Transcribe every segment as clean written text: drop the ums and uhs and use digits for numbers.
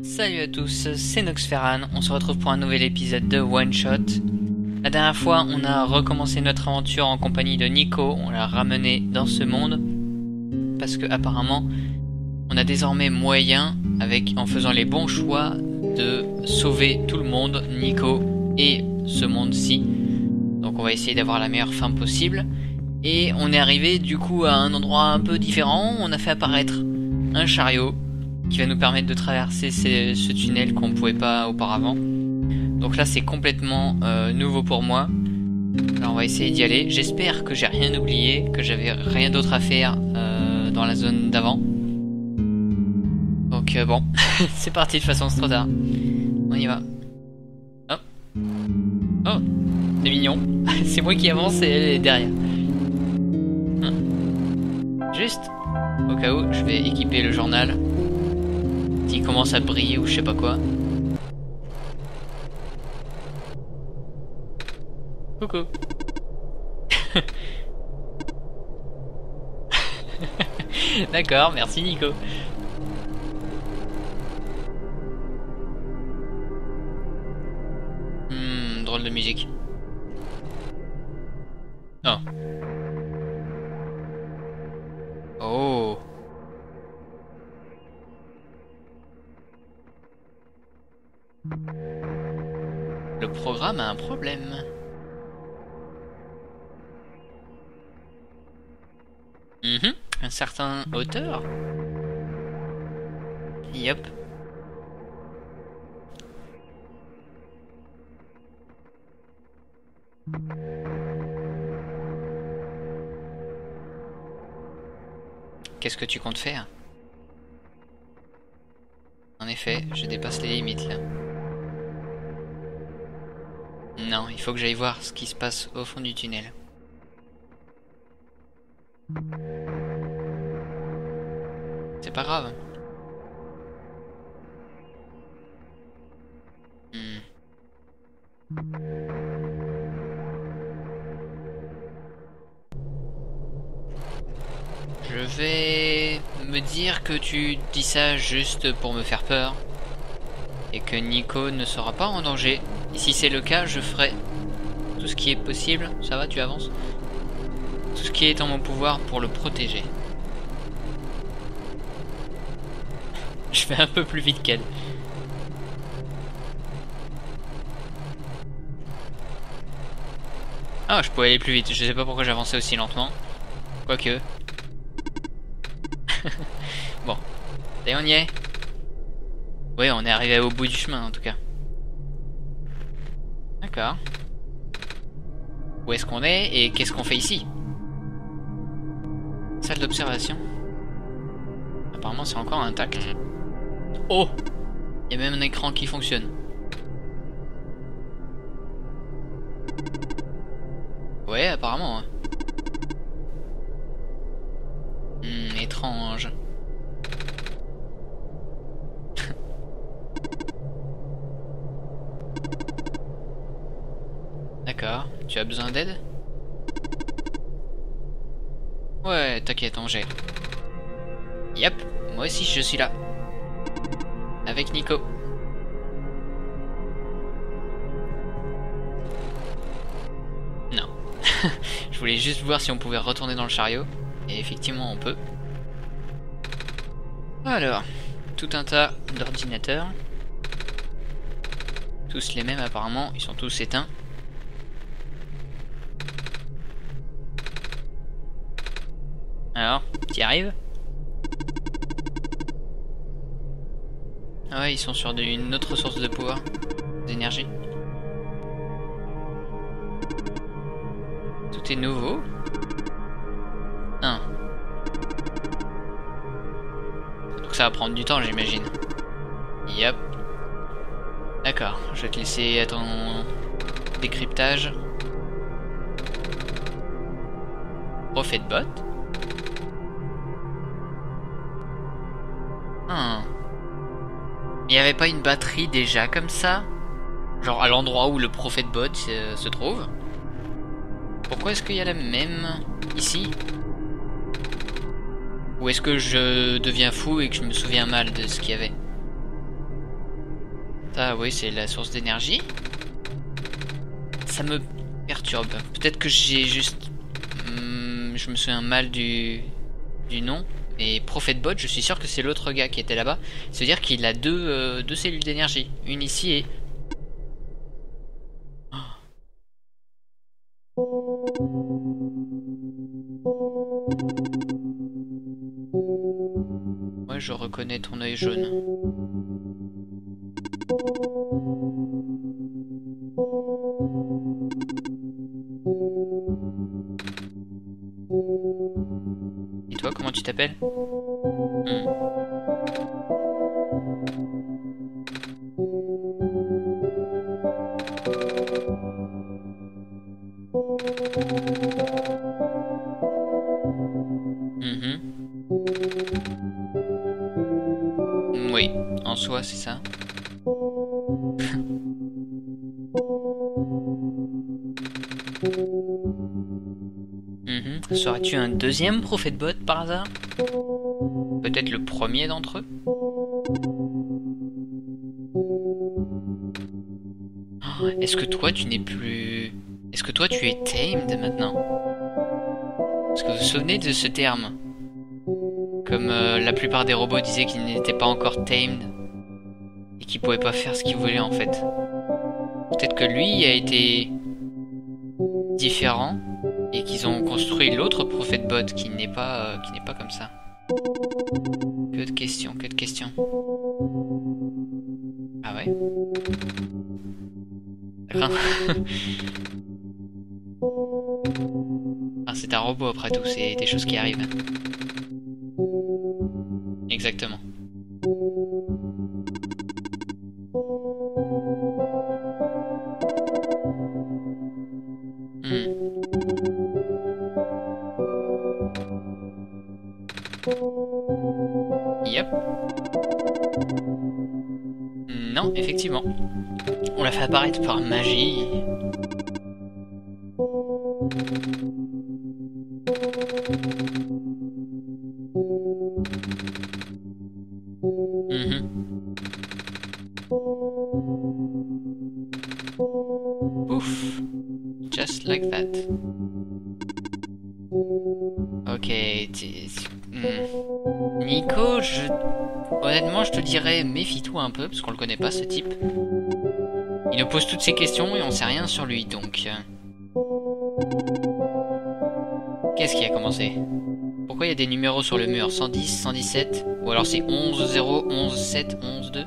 Salut à tous, c'est Noxferan, on se retrouve pour un nouvel épisode de One Shot. La dernière fois, on a recommencé notre aventure en compagnie de Niko, on l'a ramené dans ce monde, parce que apparemment, on a désormais moyen, en faisant les bons choix, de sauver tout le monde, Niko et ce monde-ci. Donc on va essayer d'avoir la meilleure fin possible. Et on est arrivé du coup à un endroit un peu différent, on a fait apparaître un chariot qui va nous permettre de traverser ce tunnel qu'on ne pouvait pas auparavant. Donc là c'est complètement nouveau pour moi. Alors on va essayer d'y aller. J'espère que j'ai rien oublié, que j'avais rien d'autre à faire dans la zone d'avant. Donc bon, c'est parti, de toute façon c'est trop tard. On y va. Hop. Oh, c'est mignon. C'est moi qui avance et elle est derrière. Juste, au cas où, je vais équiper le journal. S'il commence à briller ou je sais pas quoi. Coucou. D'accord, merci Niko. Drôle de musique. Oh. Oh. Le programme a un problème. Un certain auteur. Yep. Qu'est-ce que tu comptes faire? En effet, je dépasse les limites là. Non, il faut que j'aille voir ce qui se passe au fond du tunnel. C'est pas grave. Je vais me dire que tu dis ça juste pour me faire peur et que Niko ne sera pas en danger. Et si c'est le cas, je ferai tout ce qui est possible. Ça va, tu avances. Tout ce qui est en mon pouvoir pour le protéger. Je vais un peu plus vite qu'elle. Ah, je pouvais aller plus vite. Je sais pas pourquoi j'avançais aussi lentement. Quoique. Bon. Et on y est. Oui, on est arrivé au bout du chemin en tout cas. D'accord. Où est-ce qu'on est et qu'est-ce qu'on fait ici? Salle d'observation. Apparemment c'est encore intact. Oh! Il y a même un écran qui fonctionne. Ouais, apparemment. Hein. Étrange. D'accord. Tu as besoin d'aide? Ouais, t'inquiète, on gère. Yep, moi aussi je suis là. Avec Niko. Non. Je voulais juste voir si on pouvait retourner dans le chariot. Et effectivement on peut. Alors, tout un tas d'ordinateurs. Tous les mêmes apparemment, ils sont tous éteints. Alors, t'y arrives? Ah ouais, ils sont sur une autre source de pouvoir, d'énergie. Tout est nouveau. Donc ça va prendre du temps, j'imagine. Yep. D'accord, je vais te laisser à ton décryptage. Prophet Bot. Il n'y avait pas une batterie déjà comme ça? Genre à l'endroit où le Prophet Bot se trouve? Pourquoi est-ce qu'il y a la même ici? Ou est-ce que je deviens fou et que je me souviens mal de ce qu'il y avait? Ça, oui, c'est la source d'énergie. Ça me perturbe. Peut-être que j'ai juste... je me souviens mal du nom. Mais Prophet Bot, je suis sûr que c'est l'autre gars qui était là-bas. C'est-à-dire qu'il a deux cellules d'énergie. Une ici et... Ouais, je reconnais ton œil jaune. Et toi, comment tu t'appelles? Oui, en soi, c'est ça. Serais-tu un deuxième Prophet Bot par hasard? Peut-être le premier d'entre eux? Oh, est-ce que toi, tu n'es plus... Est-ce que toi, tu es tamed maintenant? Est-ce que vous vous souvenez de ce terme? Comme la plupart des robots disaient qu'ils n'étaient pas encore tamed et qu'ils pouvaient pas faire ce qu'ils voulaient en fait. Peut-être que lui a été différent et qu'ils ont construit l'autre Prophet Bot qui n'est pas comme ça. Que de questions, que de questions. Ah ouais. Ah, c'est un robot après tout, c'est des choses qui arrivent. Exactement. Yep. Non, effectivement. On l'a fait apparaître par magie. Just like that. Ok, Niko, honnêtement, je te dirais, méfie-toi un peu, parce qu'on le connaît pas, ce type. Il nous pose toutes ces questions et on sait rien sur lui, donc... Qu'est-ce qui a commencé? Pourquoi il y a des numéros sur le mur? 110, 117? Ou alors c'est 11, 0, 11, 7, 11, 2?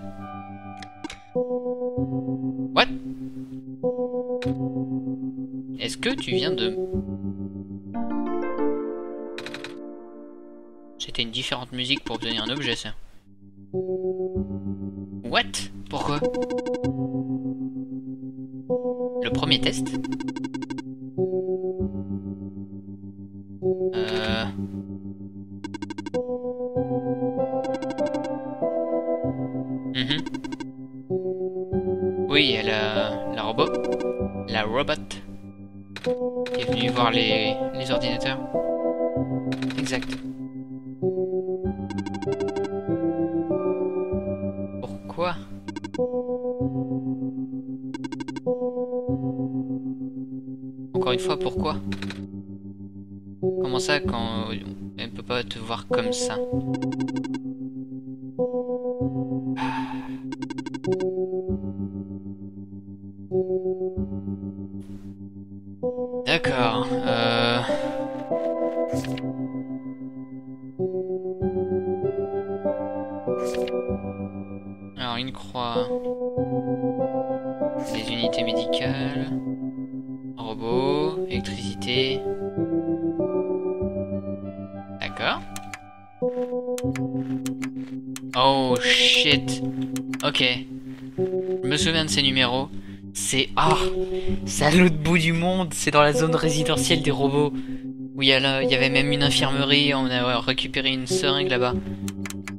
What? Est-ce que tu viens de... C'était une différente musique pour obtenir un objet, ça. What? Pourquoi? Le premier test? Oui, la robot. La robot. Qui est venu voir les ordinateurs. Exact. Pourquoi? Encore une fois, pourquoi? Comment ça quand elle peut pas te voir comme ça? D'accord, Alors, une croix... Les unités médicales... Robots... Électricité... D'accord... Oh, shit. Ok. Je me souviens de ces numéros. C'est... Ah, c'est à l'autre bout du monde, c'est dans la zone résidentielle des robots. Où il y avait même une infirmerie, on a récupéré une seringue là-bas.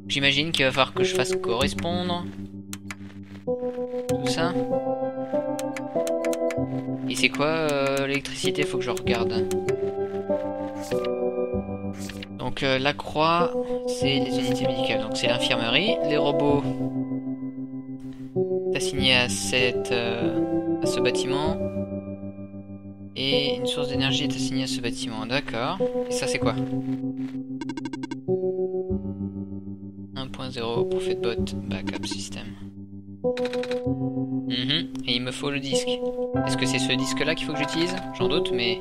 J'imagine qu'il va falloir que je fasse correspondre. Tout ça. Et c'est quoi l'électricité? Faut que je regarde. Donc la croix, c'est les unités médicales. Donc c'est l'infirmerie, les robots... T'as signé liée à ce bâtiment. Et une source d'énergie est assignée à ce bâtiment. D'accord. Et ça, c'est quoi? 1.0, Prophet Bot, Backup System. Et il me faut le disque. Est-ce que c'est ce disque-là qu'il faut que j'utilise? J'en doute, mais...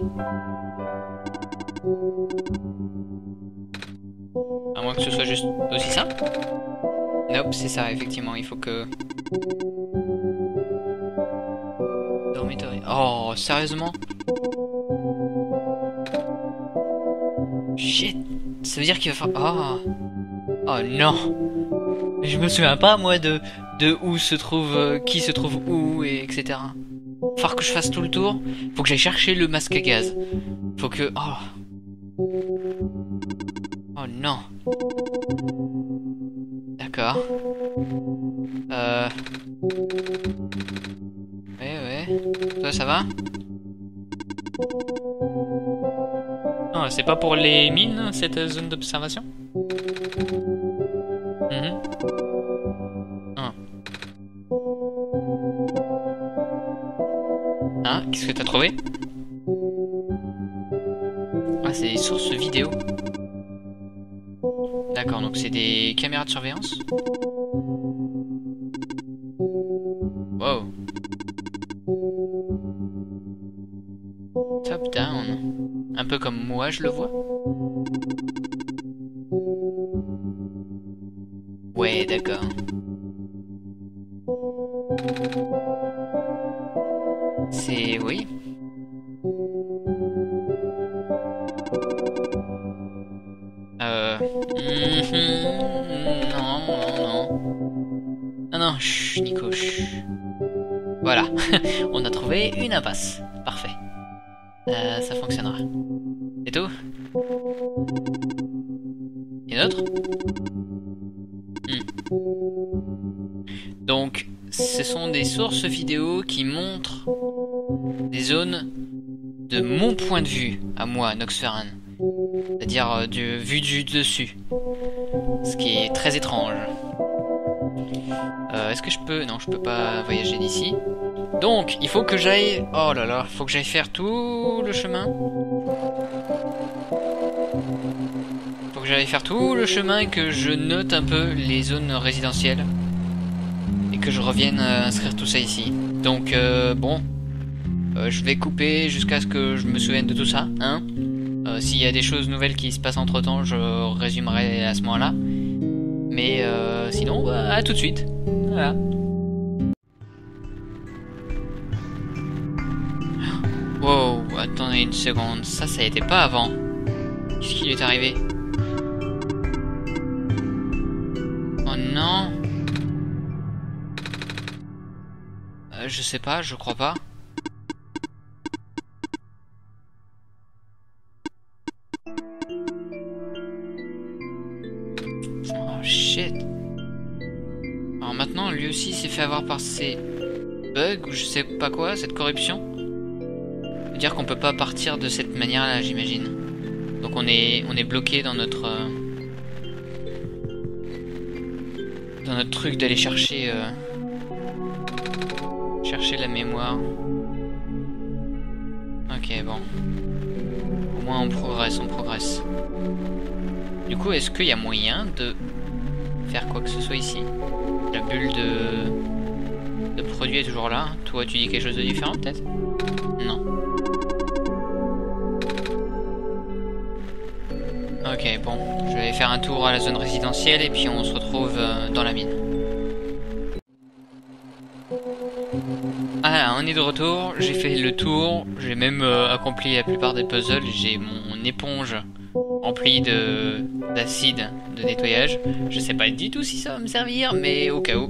à moins que ce soit juste aussi simple. Nope, c'est ça, effectivement. Il faut que... dormitory. Oh, sérieusement? Shit. Ça veut dire qu'il va falloir... oh. Oh non. Je me souviens pas, moi, de où se trouve... qui se trouve où, et etc. Faut que je fasse tout le tour. Faut que j'aille chercher le masque à gaz. Faut que... oh. Oh non. D'accord. Ouais. Toi, ça va? Non, c'est pas pour les mines, cette zone d'observation? Hein, qu'est-ce que t'as trouvé? Ah, c'est des sources vidéo. D'accord, donc c'est des caméras de surveillance. Wow. Top down. Un peu comme moi, je le vois. Ouais, d'accord. C'est... oui. Non. Ah non, chut, Niko, chut. Voilà. On a trouvé une impasse. Parfait. Ça fonctionnera. C'est tout? Et d'autres? Donc, ce sont des sources vidéo qui montrent des zones de mon point de vue, à moi, Noxferan. C'est-à-dire vue du dessus. Ce qui est très étrange. Est-ce que je peux... non, je peux pas voyager d'ici. Donc, il faut que j'aille... oh là là, il faut que j'aille faire tout le chemin. Et que je note un peu les zones résidentielles et que je revienne inscrire tout ça ici. Donc bon, je vais couper jusqu'à ce que je me souvienne de tout ça, hein. S'il y a des choses nouvelles qui se passent entre temps, je résumerai à ce moment là mais sinon bah, à tout de suite. Voilà. Wow, attendez une seconde, ça n'était pas avant. Qu'est-ce qui lui est arrivé? Non. Je sais pas, je crois pas. Oh shit. Alors maintenant, lui aussi s'est fait avoir par ces bugs ou je sais pas quoi, cette corruption. Ça veut dire qu'on peut pas partir de cette manière-là, j'imagine. Donc on est bloqué dans notre... notre truc d'aller chercher la mémoire. Ok, bon, au moins on progresse, du coup. Est-ce qu'il y a moyen de faire quoi que ce soit ici? La bulle de produit est toujours là. Toi tu dis quelque chose de différent peut-être? Non. Ok, bon, je vais faire un tour à la zone résidentielle et puis on se retrouve dans la mine. Ah là, on est de retour, j'ai fait le tour, j'ai même accompli la plupart des puzzles, j'ai mon éponge remplie d'acide de nettoyage. Je sais pas du tout si ça va me servir, mais au cas où,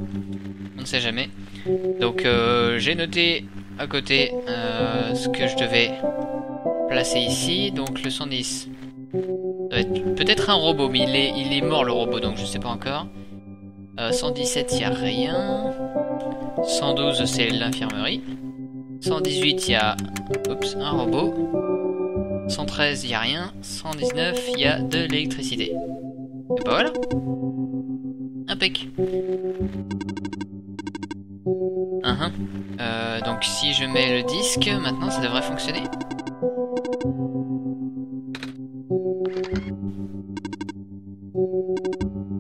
on ne sait jamais. Donc j'ai noté à côté ce que je devais placer ici, donc le 110. Peut-être un robot, mais il est mort le robot, donc je sais pas encore. 117, il n'y a rien. 112, c'est l'infirmerie. 118, il y a un robot. 113, il n'y a rien. 119, il y a de l'électricité. Et bah voilà. Impec. 1. Donc si je mets le disque, maintenant ça devrait fonctionner.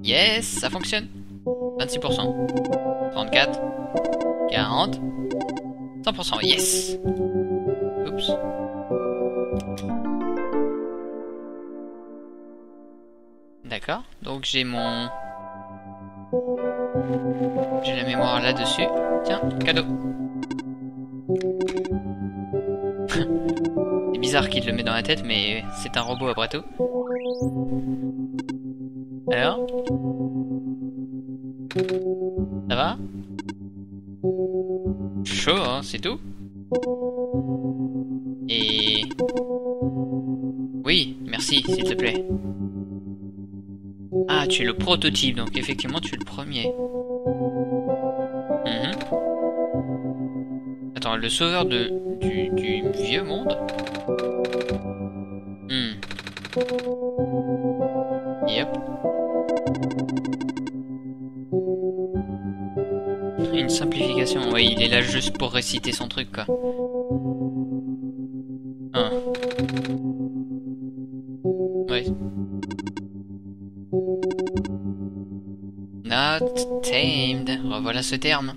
Yes, ça fonctionne. 26%. 34. 40. 100%, yes. Oups. D'accord, donc j'ai mon... J'ai la mémoire là-dessus. Tiens, cadeau. C'est bizarre qu'il le met dans la tête, mais c'est un robot après tout. Alors? Ça va? Chaud, hein, c'est tout? Et... Oui, merci, s'il te plaît. Ah, tu es le prototype, donc effectivement tu es le premier. Attends, le sauveur de du vieux monde. Yep. Une simplification, oui, il est là juste pour réciter son truc quoi. Ouais. Not tamed. Revoilà ce terme.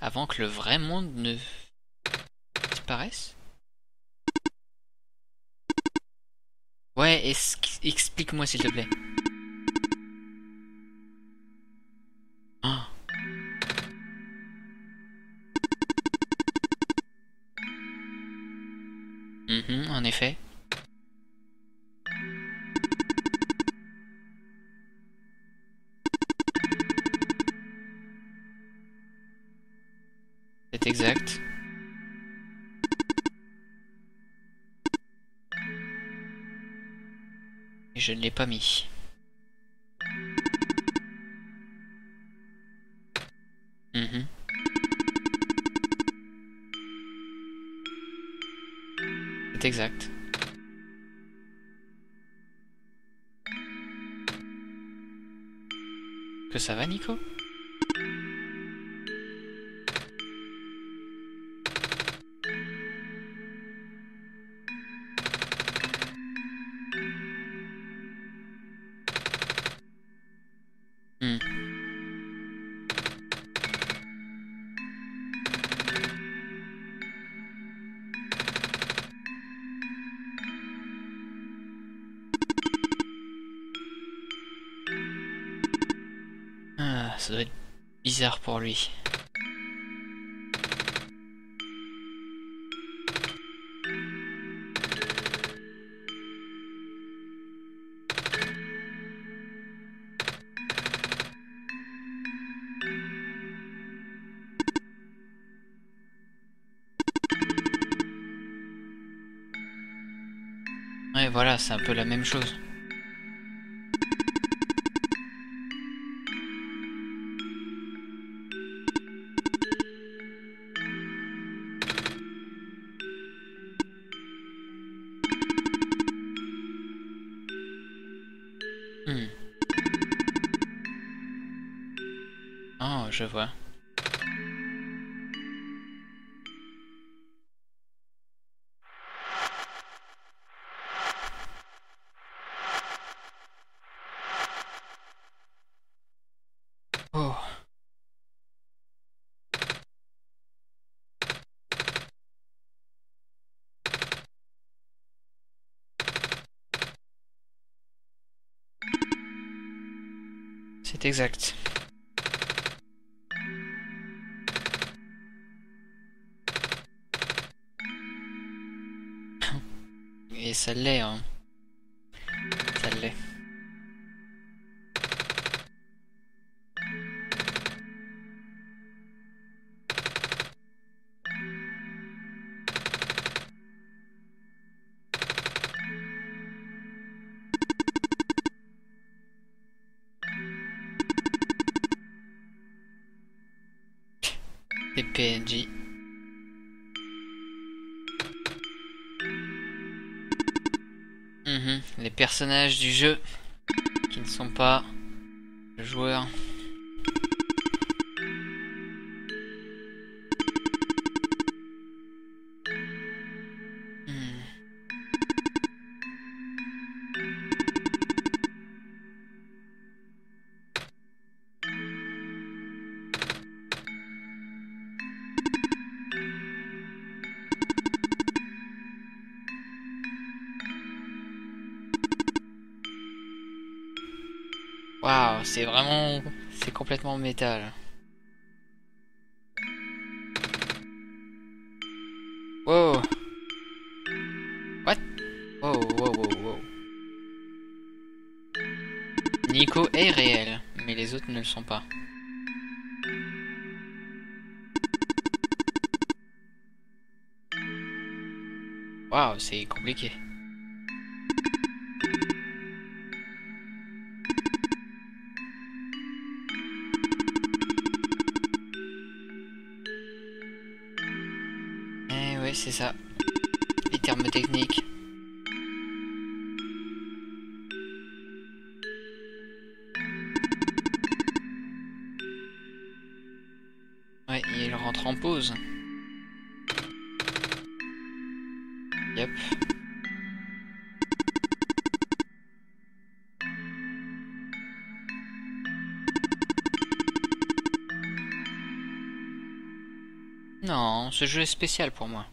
Avant que le vrai monde ne disparaisse. Ouais, explique-moi s'il te plaît. En effet. C'est exact. Et je ne l'ai pas mis. Exact. Que ça va, Niko? Ça doit être bizarre pour lui. Ouais, voilà, c'est un peu la même chose. Oh, je vois. Oh. C'est exact. Ça l'est, hein. Ça l'est. Des PNJ. Les personnages du jeu qui ne sont pas le joueur. Waouh, c'est vraiment... c'est complètement métal. Wow. What? Wow, wow, wow, wow. Niko est réel, mais les autres ne le sont pas. Waouh, c'est compliqué. C'est ça, les termes techniques. Ouais, il rentre en pause. Yep. Non, ce jeu est spécial pour moi.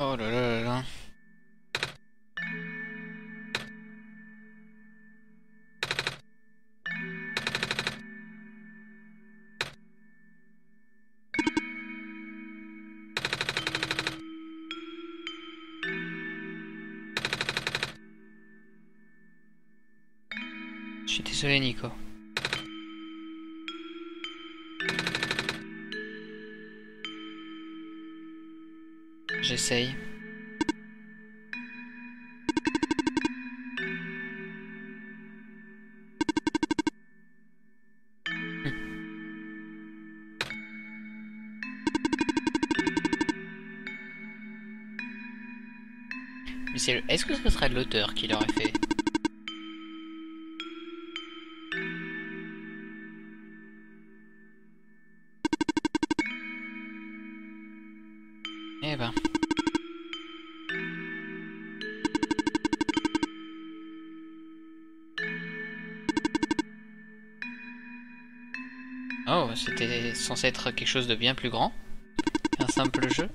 Oh là là là là. Je suis désolé, Niko. J'essaye. Mais c'est le... Est-ce que ce serait l'auteur qui l'aurait fait? Eh ben... Oh, c'était censé être quelque chose de bien plus grand, un simple jeu.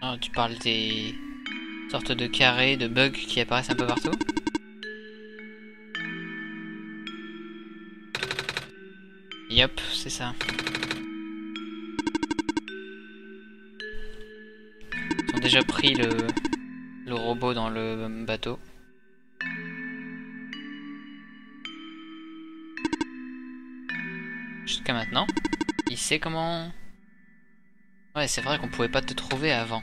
Alors, tu parles des sortes de carrés, de bugs qui apparaissent un peu partout? Yep, c'est ça. Ils ont déjà pris le robot dans le bateau. Jusqu'à maintenant, il sait comment... Ouais, c'est vrai qu'on pouvait pas te trouver avant.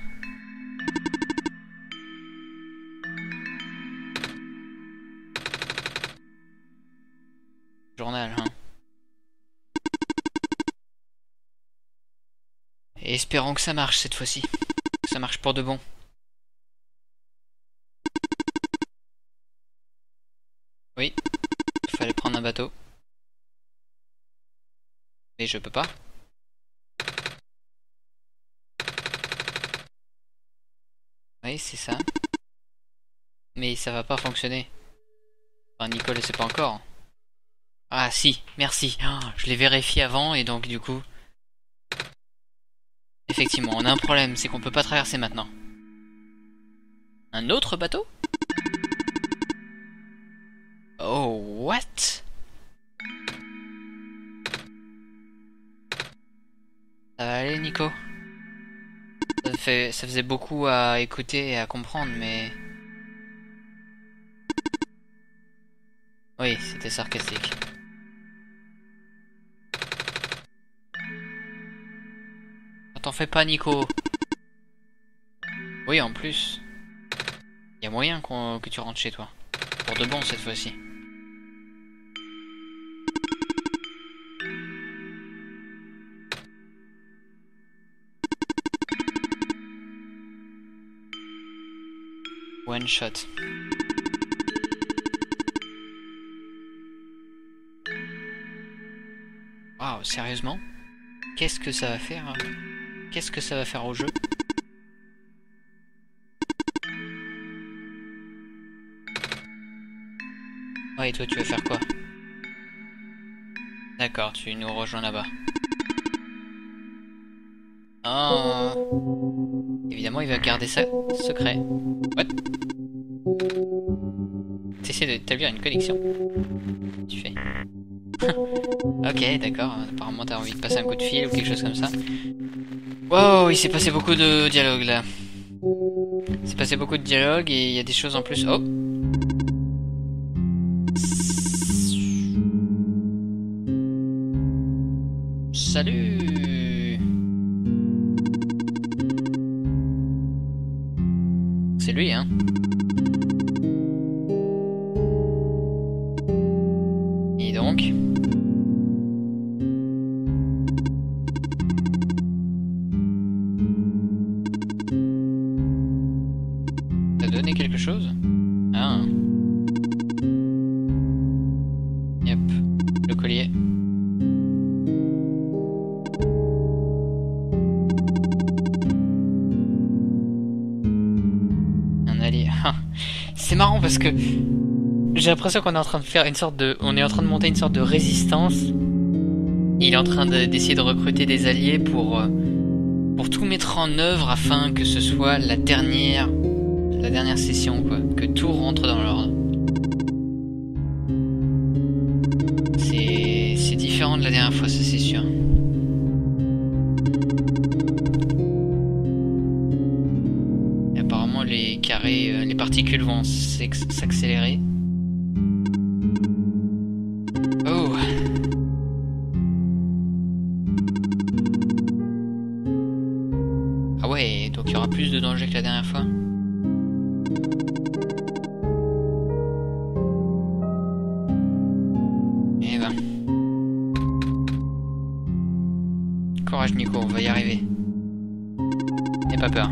Journal, hein. Et espérons que ça marche cette fois-ci. Que ça marche pour de bon. Oui, il fallait prendre un bateau. Mais je peux pas. Oui, c'est ça. Mais ça va pas fonctionner. Enfin, Niko le sait pas encore. Ah si, merci. Oh, je l'ai vérifié avant et donc du coup... Effectivement, on a un problème, c'est qu'on peut pas traverser maintenant. Un autre bateau? Oh, what? Ça va aller, Niko. Ça faisait beaucoup à écouter et à comprendre, mais... Oui, c'était sarcastique. T'en fais pas, Niko. Oui, en plus. Y a moyen que tu rentres chez toi. Pour de bon, cette fois-ci. One shot. Waouh, sérieusement? Qu'est-ce que ça va faire? Qu'est-ce que ça va faire au jeu? Ouais, et toi, tu vas faire quoi? D'accord, tu nous rejoins là-bas. Oh. Évidemment, il va garder ça secret. What? T'essaies d'établir une connexion. Tu fais. Ok, d'accord. Apparemment, t'as envie de passer un coup de fil ou quelque chose comme ça. Wow, il s'est passé beaucoup de dialogues là. Il s'est passé beaucoup de dialogues et il y a des choses en plus. Oh! Salut! C'est lui, hein? Et donc? T'as donné quelque chose? Ah! Yep, le collier. C'est marrant parce que j'ai l'impression qu'on est en train de faire une sorte de... On est en train de monter une sorte de résistance. Il est en train d'essayer de recruter des alliés pour tout mettre en œuvre afin que ce soit la dernière session, quoi. Que tout rentre dans l'ordre. C'est différent de la dernière fois, ça c'est sûr. Les particules vont s'accélérer. Oh! Ah ouais, donc il y aura plus de danger que la dernière fois. Eh ben. Courage, Niko, on va y arriver. N'aie pas peur.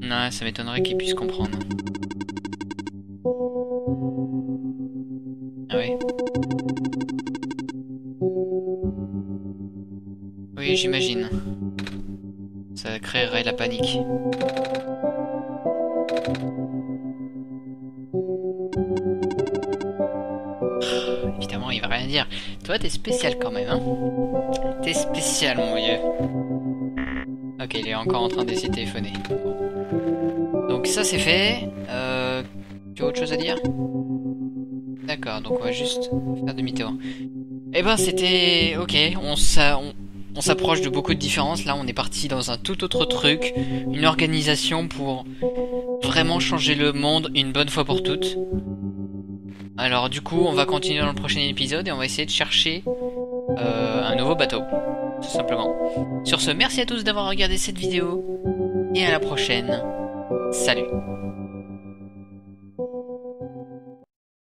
Non, ça m'étonnerait qu'ils puissent comprendre. Ah oui. Oui, j'imagine. Ça créerait la panique. Évidemment, il va rien dire. Toi, t'es spécial quand même, hein. T'es spécial, mon vieux. Ok, il est encore en train d'essayer de téléphoner. Donc ça, c'est fait. Tu as autre chose à dire? D'accord, donc on va juste faire demi-tour. Eh ben, c'était... Ok, on s'approche de beaucoup de différences. Là, on est parti dans un tout autre truc. Une organisation pour vraiment changer le monde une bonne fois pour toutes. Alors du coup, on va continuer dans le prochain épisode et on va essayer de chercher un nouveau bateau, tout simplement. Sur ce, merci à tous d'avoir regardé cette vidéo et à la prochaine. Salut!